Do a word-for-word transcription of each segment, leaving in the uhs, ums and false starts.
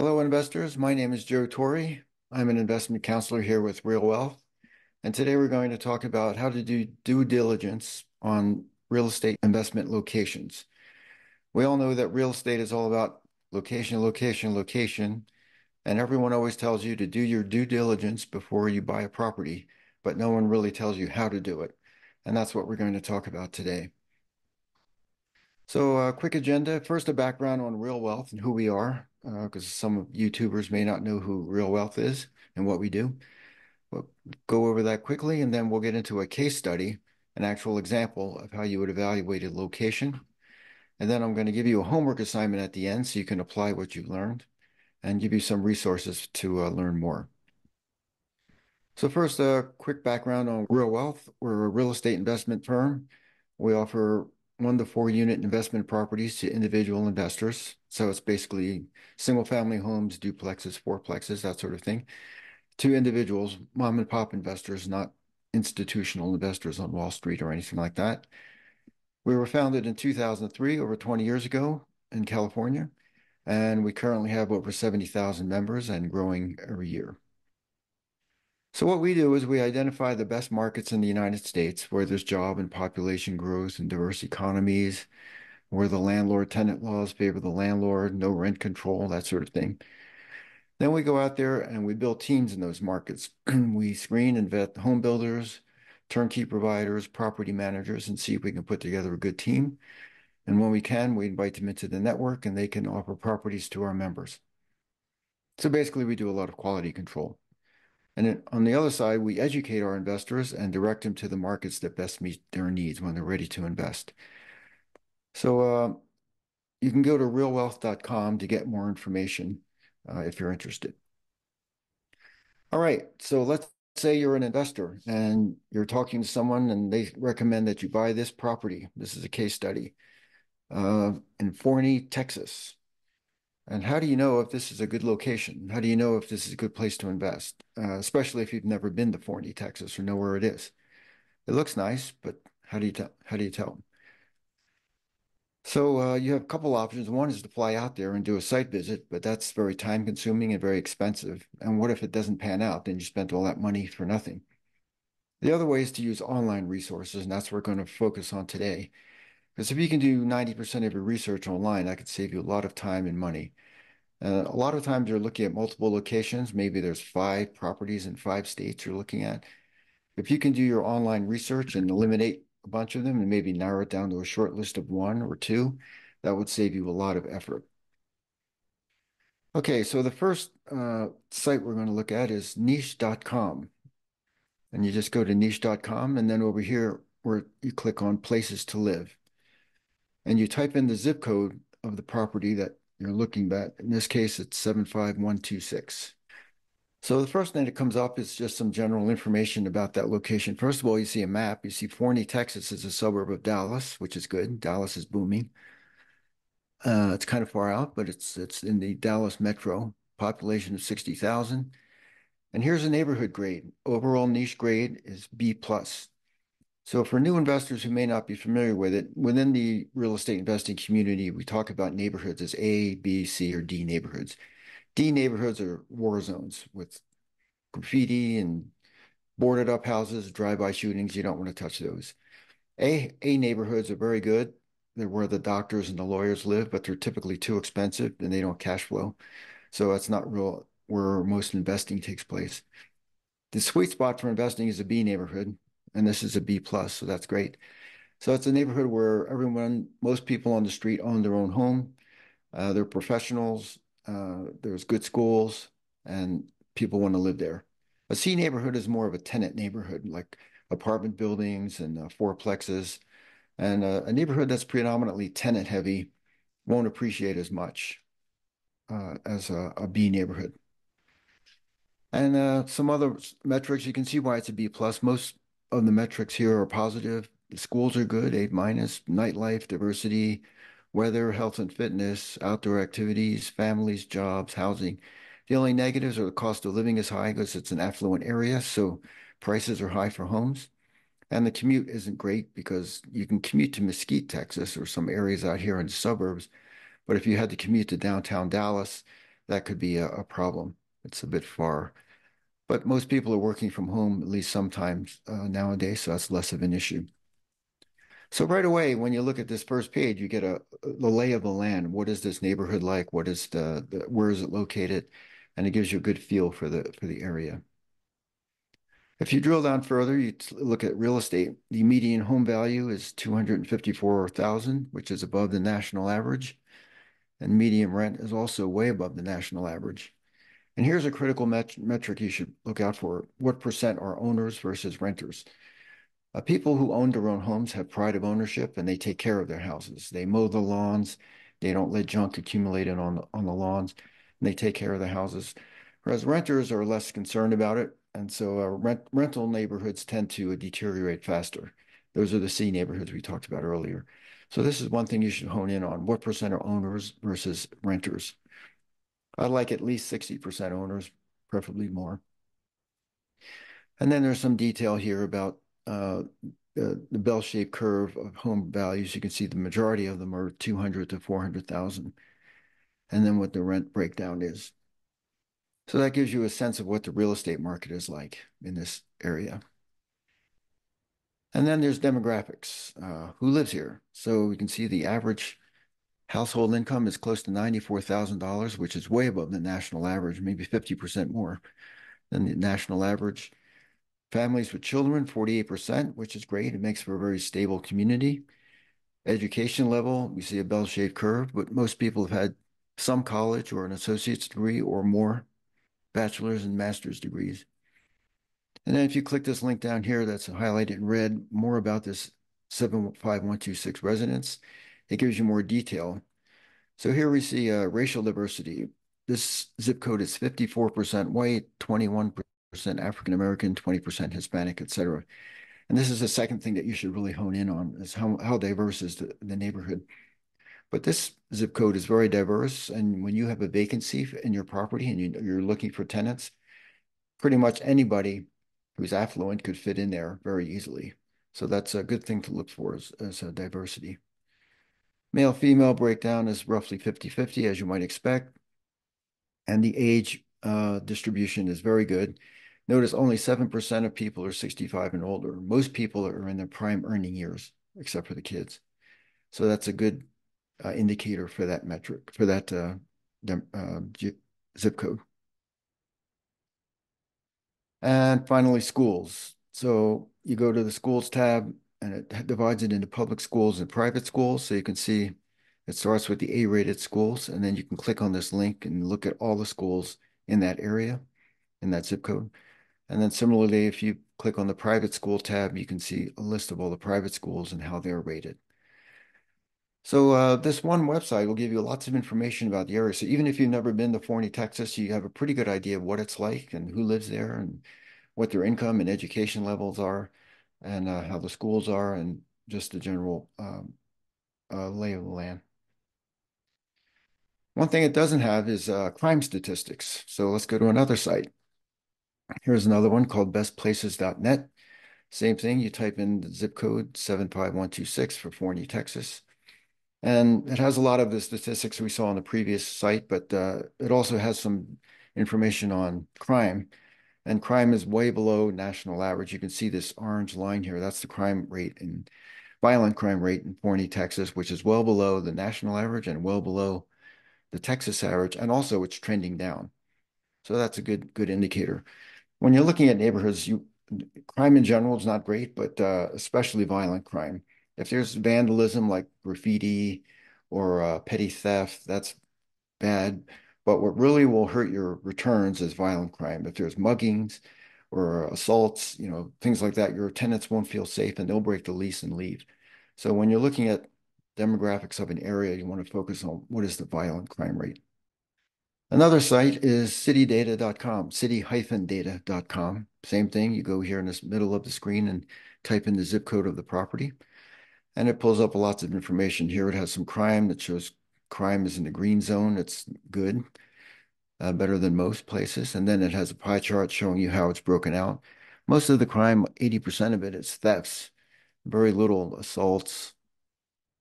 Hello, investors. My name is Joe Torre. I'm an investment counselor here with Real Wealth. And today we're going to talk about how to do due diligence on real estate investment locations. We all know that real estate is all about location, location, location. And everyone always tells you to do your due diligence before you buy a property, but no one really tells you how to do it. And that's what we're going to talk about today. So a uh, quick agenda. First, a background on Real Wealth and who we are, because uh, some YouTubers may not know who Real Wealth is and what we do. We'll go over that quickly, and then we'll get into a case study, an actual example of how you would evaluate a location. And then I'm going to give you a homework assignment at the end so you can apply what you've learned and give you some resources to uh, learn more. So first, a quick background on Real Wealth. We're a real estate investment firm. We offer one to four unit investment properties to individual investors. So it's basically single family homes, duplexes, fourplexes, that sort of thing, to individuals, mom and pop investors, not institutional investors on Wall Street or anything like that. We were founded in two thousand three, over twenty years ago in California, and we currently have over seventy thousand members and growing every year. So what we do is we identify the best markets in the United States where there's job and population growth and diverse economies, where the landlord-tenant laws favor the landlord, no rent control, that sort of thing. Then we go out there and we build teams in those markets. We screen and vet home builders, turnkey providers, property managers, and see if we can put together a good team. And when we can, we invite them into the network and they can offer properties to our members. So basically, we do a lot of quality control. And on the other side, we educate our investors and direct them to the markets that best meet their needs when they're ready to invest. So uh, you can go to real wealth dot com to get more information uh, if you're interested. All right, so let's say you're an investor and you're talking to someone and they recommend that you buy this property. This is a case study uh, in Forney, Texas. And how do you know if this is a good location? How do you know if this is a good place to invest? Uh, especially if you've never been to Forney, Texas, or know where it is. It looks nice, but how do you tell? How do you tell? So uh, you have a couple options. One is to fly out there and do a site visit, but that's very time-consuming and very expensive. And what if it doesn't pan out? Then you spent all that money for nothing. The other way is to use online resources, and that's what we're going to focus on today. Because if you can do ninety percent of your research online, that could save you a lot of time and money. Uh, a lot of times you're looking at multiple locations. Maybe there's five properties in five states you're looking at. If you can do your online research and eliminate a bunch of them and maybe narrow it down to a short list of one or two, that would save you a lot of effort. Okay, so the first uh, site we're going to look at is niche dot com. And you just go to niche dot com, and then over here where you click on places to live. And you type in the zip code of the property that you're looking at. In this case, it's seven five one two six. So the first thing that comes up is just some general information about that location. First of all, you see a map. You see Forney, Texas is a suburb of Dallas, which is good. Dallas is booming. Uh, it's kind of far out, but it's, it's in the Dallas metro, population of sixty thousand. And here's a neighborhood grade. Overall niche grade is B plus. So for new investors who may not be familiar with it, within the real estate investing community, we talk about neighborhoods as A, B, C, or D neighborhoods. D neighborhoods are war zones with graffiti and boarded up houses, drive-by shootings. You don't want to touch those. A, A neighborhoods are very good. They're where the doctors and the lawyers live, but they're typically too expensive and they don't cash flow. So that's not real where most investing takes place. The sweet spot for investing is a B neighborhood. And this is a B plus, so that's great. So it's a neighborhood where everyone, most people on the street own their own home. Uh, they're professionals. Uh, there's good schools, and people want to live there. A C neighborhood is more of a tenant neighborhood, like apartment buildings and uh, fourplexes. And uh, a neighborhood that's predominantly tenant heavy won't appreciate as much uh, as a, a B neighborhood. And uh, some other metrics, you can see why it's a B plus. Most of the metrics here are positive. The schools are good, A minus, nightlife, diversity, weather, health and fitness, outdoor activities, families, jobs, housing. The only negatives are the cost of living is high because it's an affluent area, so prices are high for homes. And the commute isn't great because you can commute to Mesquite, Texas, or some areas out here in the suburbs. But if you had to commute to downtown Dallas, that could be a, a problem. It's a bit far. But most people are working from home, at least sometimes uh, nowadays, so that's less of an issue. So right away, when you look at this first page, you get a the lay of the land. What is this neighborhood like? What is the, the where is it located? And it gives you a good feel for the for the area. If you drill down further, you look at real estate. The median home value is two hundred fifty-four thousand dollars, which is above the national average, and median rent is also way above the national average. And here's a critical met metric you should look out for: what percent are owners versus renters? Uh, people who own their own homes have pride of ownership, and they take care of their houses. They mow the lawns, they don't let junk accumulate on on the lawns, and they take care of their houses. Whereas renters are less concerned about it, and so uh, rent rental neighborhoods tend to deteriorate faster. Those are the C neighborhoods we talked about earlier. So this is one thing you should hone in on: what percent are owners versus renters? I like at least sixty percent owners, preferably more. And then there's some detail here about uh, the, the bell-shaped curve of home values. You can see the majority of them are two hundred to four hundred thousand, and then what the rent breakdown is. So that gives you a sense of what the real estate market is like in this area. And then there's demographics, uh, who lives here. So we can see the average household income is close to ninety-four thousand dollars, which is way above the national average, maybe fifty percent more than the national average. Families with children, forty-eight percent, which is great. It makes for a very stable community. Education level, we see a bell-shaped curve, but most people have had some college or an associate's degree or more, bachelor's and master's degrees. And then if you click this link down here that's highlighted in red, more about this seven five one two six residence. It gives you more detail. So here we see uh, racial diversity. This zip code is fifty-four percent white, twenty-one percent African-American, twenty percent Hispanic, et cetera. And this is the second thing that you should really hone in on, is how, how diverse is the, the neighborhood. But this zip code is very diverse. And when you have a vacancy in your property and you, you're looking for tenants, pretty much anybody who's affluent could fit in there very easily. So that's a good thing to look for, is, is a diversity. Male-female breakdown is roughly fifty fifty, as you might expect. And the age uh, distribution is very good. Notice only seven percent of people are sixty-five and older. Most people are in their prime earning years, except for the kids. So that's a good uh, indicator for that metric, for that uh, uh, zip code. And finally, schools. So you go to the schools tab, and it divides it into public schools and private schools. So you can see it starts with the A-rated schools, and then you can click on this link and look at all the schools in that area, in that zip code. And then similarly, if you click on the private school tab, you can see a list of all the private schools and how they're rated. So uh, this one website will give you lots of information about the area. So even if you've never been to Forney, Texas, you have a pretty good idea of what it's like and who lives there and what their income and education levels are, and uh, how the schools are, and just the general um, uh, lay of the land. One thing it doesn't have is uh, crime statistics. So let's go to another site. Here's another one called best places dot net. Same thing, you type in the zip code seven five one two six for Forney, Texas. And it has a lot of the statistics we saw on the previous site, but uh, it also has some information on crime. And crime is way below national average. You can see this orange line here. That's the crime rate and violent crime rate in Forney, Texas, which is well below the national average and well below the Texas average. And also it's trending down. So that's a good good indicator. When you're looking at neighborhoods, you crime in general is not great, but uh, especially violent crime. If there's vandalism like graffiti or uh, petty theft, that's bad. But what really will hurt your returns is violent crime. If there's muggings or assaults, you know, things like that, your tenants won't feel safe and they'll break the lease and leave. So when you're looking at demographics of an area, you want to focus on what is the violent crime rate. Another site is city data dot com, city dash data dot com. Same thing. You go here in this middle of the screen and type in the zip code of the property, and it pulls up lots of information. Here it has some crime that shows crime is in the green zone. It's good, uh, better than most places. And then it has a pie chart showing you how it's broken out. Most of the crime, eighty percent of it is thefts, very little assaults,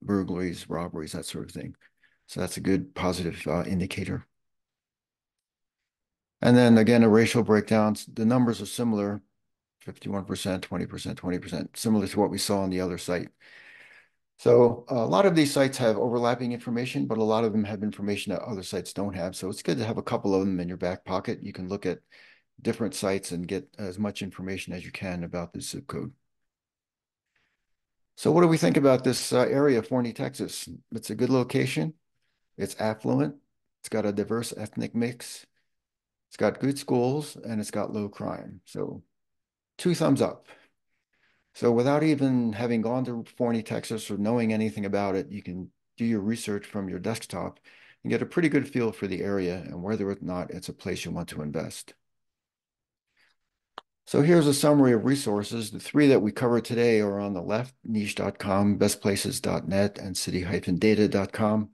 burglaries, robberies, that sort of thing. So that's a good positive uh, indicator. And then again, the racial breakdowns, the numbers are similar, fifty-one percent, twenty percent, twenty percent, similar to what we saw on the other site. So a lot of these sites have overlapping information, but a lot of them have information that other sites don't have. So it's good to have a couple of them in your back pocket. You can look at different sites and get as much information as you can about this zip code. So what do we think about this uh, area, Forney, Texas? It's a good location. It's affluent. It's got a diverse ethnic mix. It's got good schools, and it's got low crime. So two thumbs up. So without even having gone to Forney, Texas, or knowing anything about it, you can do your research from your desktop and get a pretty good feel for the area and whether or not it's a place you want to invest. So here's a summary of resources. The three that we covered today are on the left, niche dot com, best places dot net, and city dash data dot com.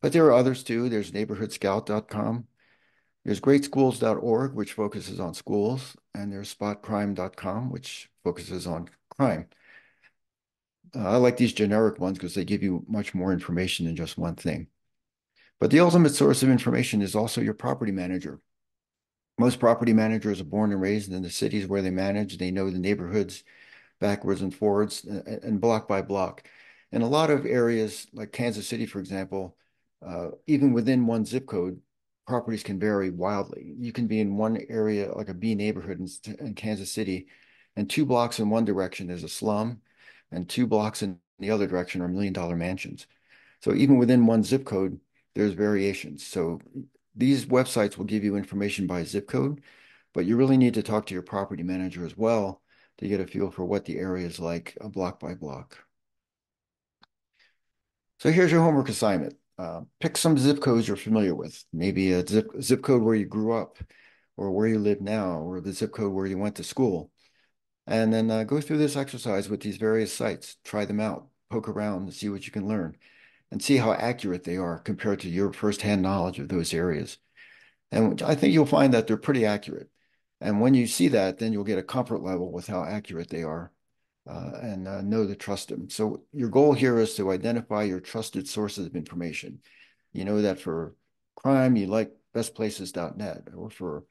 But there are others too. There's neighborhood scout dot com. There's great schools dot org, which focuses on schools. And there's spot crime dot com, which focuses on crime. Uh, I like these generic ones because they give you much more information than just one thing. But the ultimate source of information is also your property manager. Most property managers are born and raised in the cities where they manage. They know the neighborhoods backwards and forwards and block by block. In a lot of areas, like Kansas City, for example, uh, even within one zip code, properties can vary wildly. You can be in one area, like a B neighborhood in, in Kansas City, and two blocks in one direction is a slum, and two blocks in the other direction are million dollar mansions. So even within one zip code, there's variations. So these websites will give you information by zip code, but you really need to talk to your property manager as well to get a feel for what the area is like, a block by block. So here's your homework assignment. Uh, pick some zip codes you're familiar with, maybe a zip, zip code where you grew up or where you live now, or the zip code where you went to school. And then uh, go through this exercise with these various sites, try them out, poke around and see what you can learn, and see how accurate they are compared to your firsthand knowledge of those areas. And I think you'll find that they're pretty accurate. And when you see that, then you'll get a comfort level with how accurate they are uh, and uh, know to trust them. So your goal here is to identify your trusted sources of information. You know that for crime, you like best places dot net, or for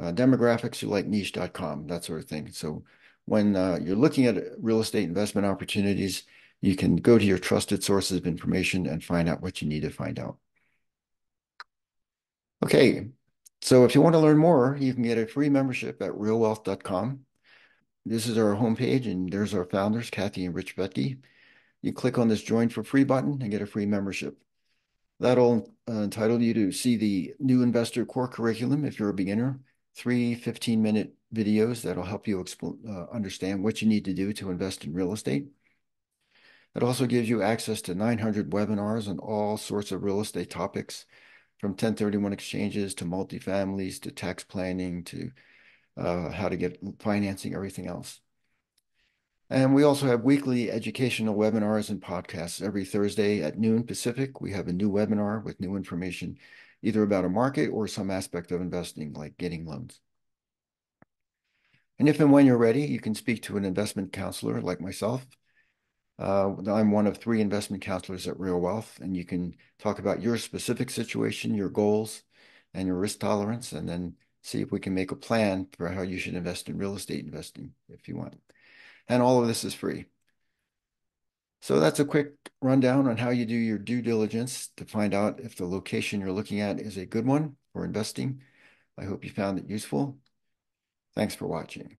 uh, demographics, you like niche dot com, that sort of thing. So when uh, you're looking at real estate investment opportunities, you can go to your trusted sources of information and find out what you need to find out. Okay, so if you want to learn more, you can get a free membership at real wealth dot com. This is our homepage, and there's our founders, Kathy and Rich Fettke. You click on this Join for Free button and get a free membership. That'll uh, entitle you to see the New Investor Core Curriculum if you're a beginner, three fifteen-minute videos that'll help you uh, understand what you need to do to invest in real estate. It also gives you access to nine hundred webinars on all sorts of real estate topics, from ten thirty-one exchanges to multifamilies to tax planning to uh, how to get financing, everything else. And we also have weekly educational webinars and podcasts. Every Thursday at noon Pacific, we have a new webinar with new information, either about a market or some aspect of investing, like getting loans. And if and when you're ready, you can speak to an investment counselor like myself. Uh, I'm one of three investment counselors at Real Wealth, and you can talk about your specific situation, your goals, and your risk tolerance, and then see if we can make a plan for how you should invest in real estate investing if you want. And all of this is free. So that's a quick rundown on how you do your due diligence to find out if the location you're looking at is a good one for investing. I hope you found it useful. Thanks for watching.